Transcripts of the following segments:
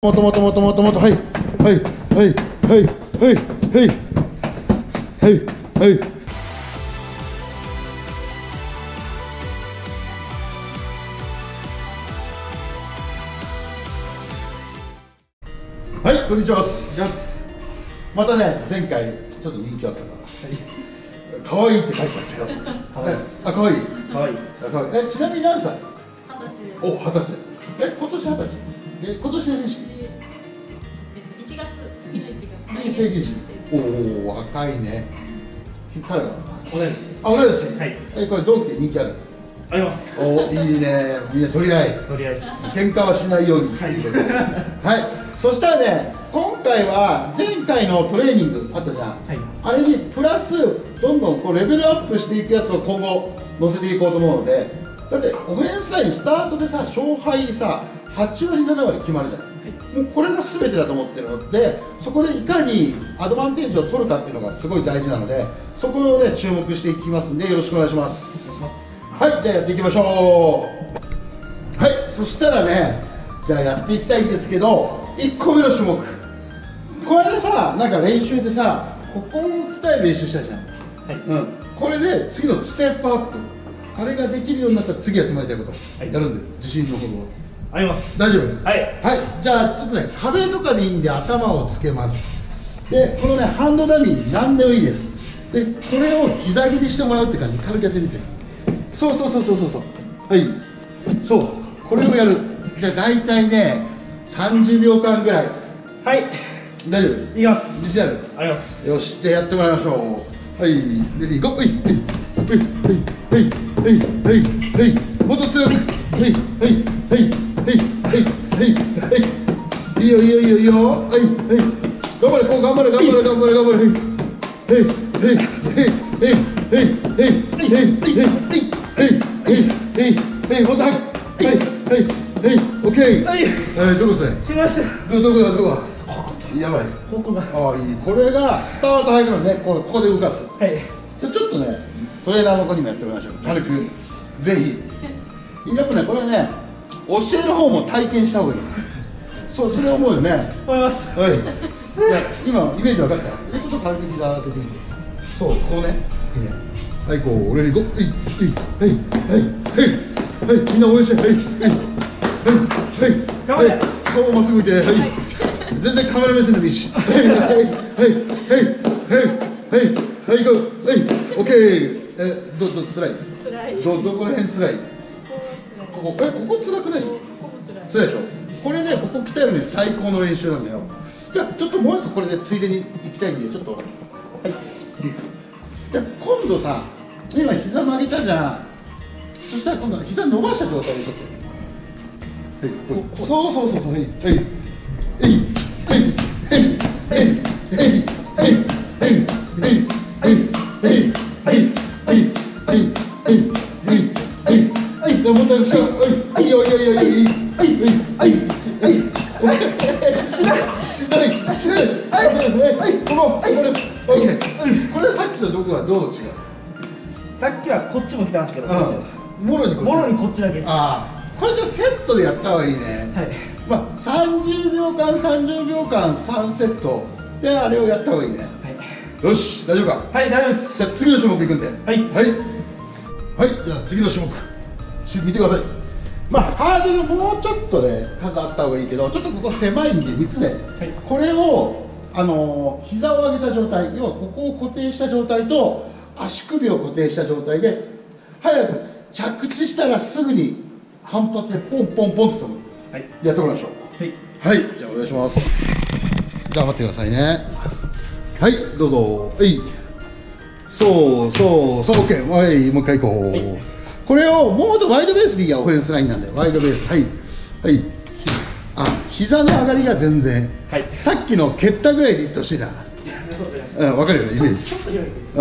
もっとはい。はい、こんにちは。またね、前回ちょっと人気あったから可愛いって書いてあったよ。あ、可愛い。可愛いです。え、ちなみに何歳？20歳です。お、20歳。え、今年20歳。え、今年で選手。成人式。おお、若いね。彼は。同い年です。あ、同い年。はい。え、これ同期で人気ある。あります。お、いいね。みんな取り合い。取り合いです。喧嘩はしないように。はい。はい。そしたらね、今回は前回のトレーニングあったじゃん。はい。あれにプラス、どんどんこうレベルアップしていくやつを今後乗せていこうと思うので。だって、オフェンスラインスタートでさ、勝敗さ、8割、7割決まるじゃん。もうこれが全てだと思ってるので、そこでいかにアドバンテージを取るかっていうのがすごい大事なので、そこをね注目していきますんで、よろしくお願いします。はい、じゃあやっていきましょう。はい、そしたらね、じゃあやっていきたいんですけど、1個目の種目、これでさ、なんか練習でさ、ここを鍛える練習したじゃん、はい、うん、これで次のステップアップ、あれができるようになったら次やってもらいたいこと、はい、やるんで自信のほどをあります。大丈夫。はい。はい。じゃあちょっとね、壁とかでいいんで頭をつけます。で、このねハンドダミー何でもいいです。で、これをギザギでしてもらうって感じ、軽くやってみて。そう。はい。そう。これをやる。じゃあだいたいね30秒間ぐらい。はい。大丈夫。いきます。自信ある。あります。よし。じゃあやってもらいましょう。はい。レディーゴー。はい。もっと強く。はい。いいよ。はい。頑張れ、こう頑張れ。オッケー。どこだ？しました。どこだ？やばい。ここが。ああ、いい。これがスタート入るのね。ここで動かす。はい。じゃちょっとね、トレーナーの子にもやってもらいましょう。軽く。ぜひ。やっぱね、これね。教える方も体験した方がいい。そう、それ思うよね。思います。はい。今イメージ分かった。ちょっと軽く膝当ててみて。そう、こうね。いいね。はい、こう、俺に、はい、みんな応援して、頑張れ。そう、まっすぐいて、はい。全然カメラ目線でもいいし。はい、行こう。はい、オッケー。どこら辺辛い。ここ辛くない？辛いでしょ。これね、ここ鍛えるのに最高の練習なんだよ。じゃあちょっともう一個これでついでに行きたいんで、ちょっとはい。じゃあ今度さ、今膝曲げたじゃん。そしたら今度は膝伸ばした状態でちょっと、はい、そう、これさっきとどこがどう違う？さっきはこっちも来たんですけど、もろにこっちだけです。ああ、これじゃセットでやった方がいいね。はい。まあ30秒間3セットであれをやった方がいいね。よし、大丈夫か？はい、大丈夫です。じゃあ次の種目いくんで。はい、じゃあ次の種目見てください。まあハードルもうちょっとね数あった方がいいけど、ちょっとここ狭いんで3つで、これを膝を上げた状態、要はここを固定した状態と足首を固定した状態で、早く着地したらすぐに反発でポンってやってもらいましょう。はい、じゃあお願いします。頑張ってくださいね。はい、どうぞ。はい、そう OK。 もう一回いこう。これをもうちょっとワイドベースでいいや、オフェンスラインなんで。ワイドベース。はい。膝の上がりが全然、さっきの蹴ったぐらいでいってほしいな。わかるよね、イメージ。ちょっと広いです。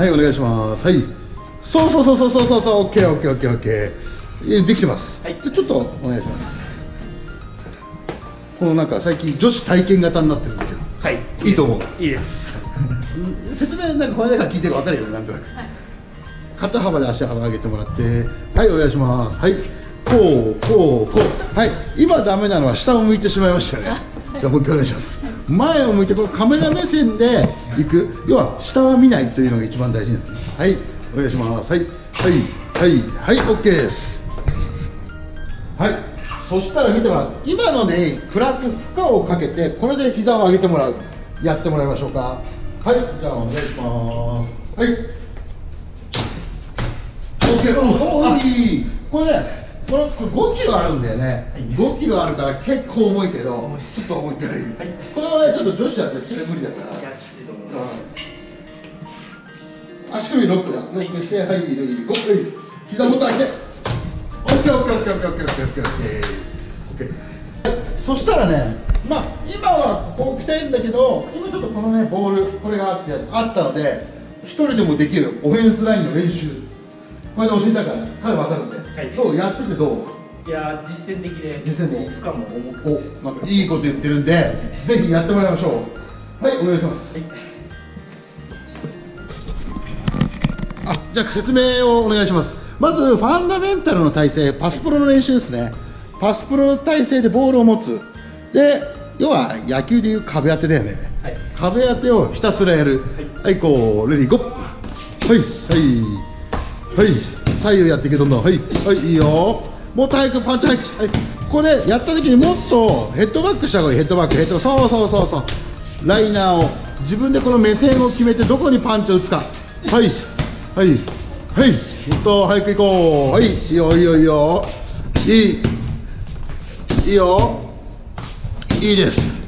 はい、お願いします。はい。そう、オッケー。できてます。で、ちょっとお願いします。このなんか最近女子体験型になってるんだけど。はい。いいと思う。いいです。説明なんかこれだから聞いてるかわかるよね、なんとなく。肩幅で足幅上げてもらって、はい、お願いします。はい。こうこうこう、はい、今ダメなのは下を向いてしまいましたね。じゃあもう一回お願いします。前を向いて、このカメラ目線で行く、要は下は見ないというのが一番大事なんです。はい、お願いします。はいはいはいはい、 OK です。はい、そしたら見てもらう、今のでプラス負荷をかけて、これで膝を上げてもらう、やってもらいましょうか。はい、じゃあお願いします。はい、これね、これ5キロあるんだよね。5キロあるから結構重いけど、ちょっと重いからいい。これはね、ちょっと女子は絶対無理だから、足首ロックだ。ロックして、はい、膝元開けて、 OKOKOKOKOKOKOKOK。 そしたらね、まあ今はここ置きたいんだけど、今ちょっとこのねボール、これがあったので、一人でもできるオフェンスラインの練習、これで教えたから彼分かるんで、はい、どうやっててどう？いや、実践的で、実践的、負荷も重くて、お、なんかいいこと言ってるんで、ぜひやってもらいましょう。はい、お願いします。はい、あ、じゃあ説明をお願いします。まずファンダメンタルの体勢、パスプロの練習ですね。パスプロの体勢でボールを持つ。で、要は野球でいう壁当てだよね。はい、壁当てをひたすらやる。はい、はい、こうレディーゴー。はいはい。はい、左右やっていけどんどん、はい、はい、いいよ、もっと早くパンチ入って、はい、これやった時にもっとヘッドバックした方がいい、ヘッドバック、ヘッドバック、そうそうそうそう、ライナーを、自分でこの目線を決めて、どこにパンチを打つか、はい、はい、はい、もっと早く行こう、はい、いいよ、いいよ、いいよ、いいよ、いいです、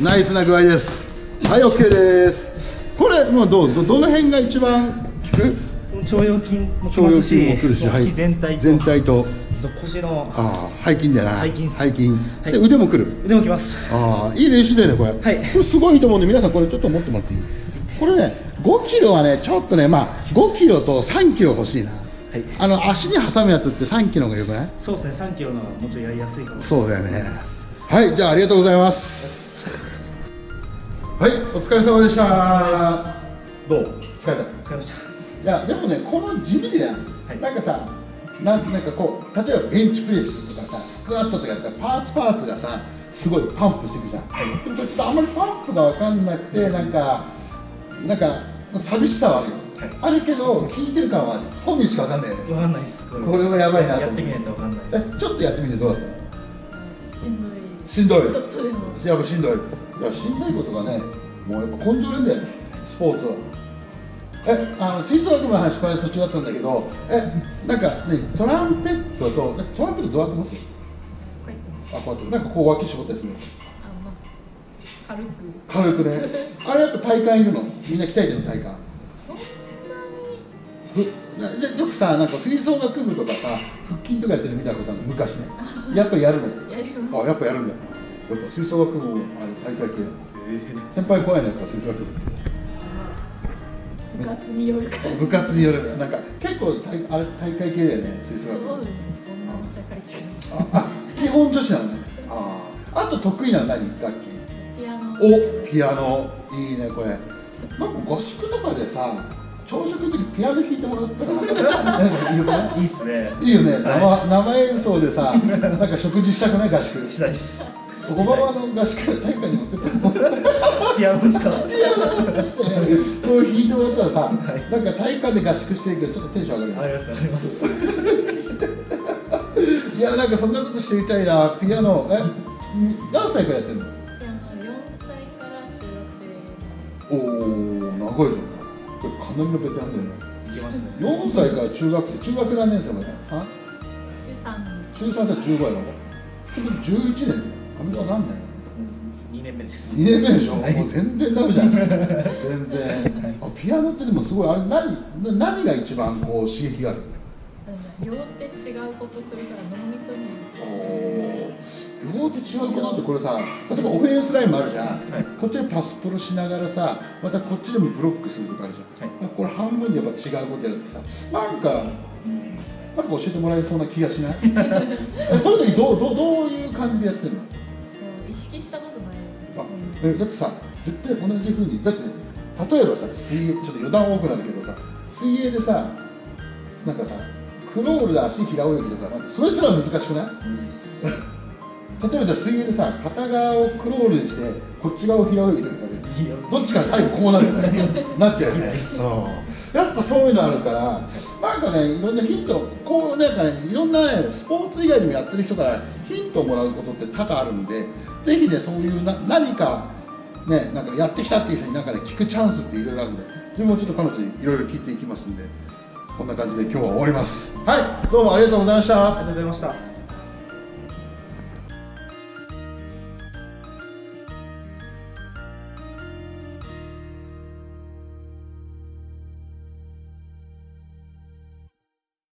ナイスな具合です、はい、OK です、これ、もうどの辺が一番効く？腸腰筋も来ますし、腰全体と腰の背筋だな、背筋、腕も来る、腕も来ます。ああ、いい練習だよねこれ。これすごいと思うんで、皆さんこれちょっと持ってもらっていい？これね、5キロはねちょっとね、まあ5キロと3キロ欲しいな。あの足に挟むやつって3キロがよくない？そうですね、3キロのもうちょいやりやすいかも。そうだよね。はい、じゃあありがとうございます。はい、お疲れ様でした。どう？疲れた？疲れました。いやでもね、この地味やん、はい、なんかさ、なんかこう、例えばベンチプレスとかさ、スクワットとかやったらパーツがさ、すごいパンプしてくじゃん、はい、でもちょっとあんまりパンプが分かんなくて、なんか寂しさはあるよ、はい、あるけど、聞いてる感は本人しか分かんないよね。分かんないです、これはやばいなと思って、やってみないと分かんないです。ちょっとやってみてどうだった？しんどい、ちょっとでもやっぱしんどい。いや、しんどいことがね、もうやっぱ根性なんだよね、スポーツは。吹奏楽部の話、これ途中だったんだけど、なんかね、トランペットどうやって持つ？あ、こうやって、なんかこう脇絞ったりするの？あ、まあ、軽くね。あれやっぱ体幹いるの？みんな鍛えてるの、体幹。そんなに？よくさ、なんか吹奏楽部とかさ、腹筋とかやってるみたいなことあるの、昔ね。やっぱやるの？やります。あ、やっぱやるんだよ。やっぱ吹奏楽部もあれ大会系。先輩怖いね、やっぱ吹奏楽部って。部活によるなんか結構あれ大会系だよね、吹奏楽。そうですね、基本女子なのね。あと得意なの何楽器？ピアノ。いいね、これ。なんか合宿とかでさ、朝食の時ピアノ弾いてもらったらなんかいいよね。いいよね、生演奏でさ、なんか食事したくない？合宿したいです。小川の合宿大会に持ってたもん。ピアノですか？ピアノだってこう弾いてもらったらさ、なんか体育館で合宿してるけど、ちょっとテンション上がる。あります、あります。いや、なんかそんなこと知りたいな。ピアノ、何歳からやってんの？4歳から中学生。おお、長いじゃん。これかなりのベテランだよね。いけますね。4歳から中学生、中学何年生まで？中3から15やろ。それで11年。神田は何年？2年目です。2年目でしょ。もう全然ダメじゃん。全然。ピアノってでもすごい、あれ何が一番こう刺激がある？両手違うことするから脳みそに。両手違うことって、これさ、例えばオフェンスラインもあるじゃん。こっちでパスプロしながらさ、またこっちでもブロックするとかあるじゃん。これ半分でやっぱ違うことやるってさ、なんか教えてもらえそうな気がしない？そういう時どういう感じでやってるの？意識したことないです。だってさ、絶対同じふうに、だって例えばさ、水泳、ちょっと余談多くなるけどさ、水泳でさ、なんかさ、クロールだし平泳ぎとか、それすら難しくない？例えばじゃあ水泳でさ、片側をクロールにしてこっち側を平泳ぎとかで、どっちか最後こうなるよねなっちゃうよねやっぱそういうのあるから、なんかね、いろんなヒント、こうなんかね、いろんなね、スポーツ以外にもやってる人からヒントをもらうことって多々あるんで、ぜひね、そういう何かね、なんかやってきたっていう人になんかね、聞くチャンスっていろいろあるんで、自分もちょっと彼女にいろいろ聞いていきますんで、こんな感じで今日は終わります。はい、どうもありがとうございました。ありがとうございました。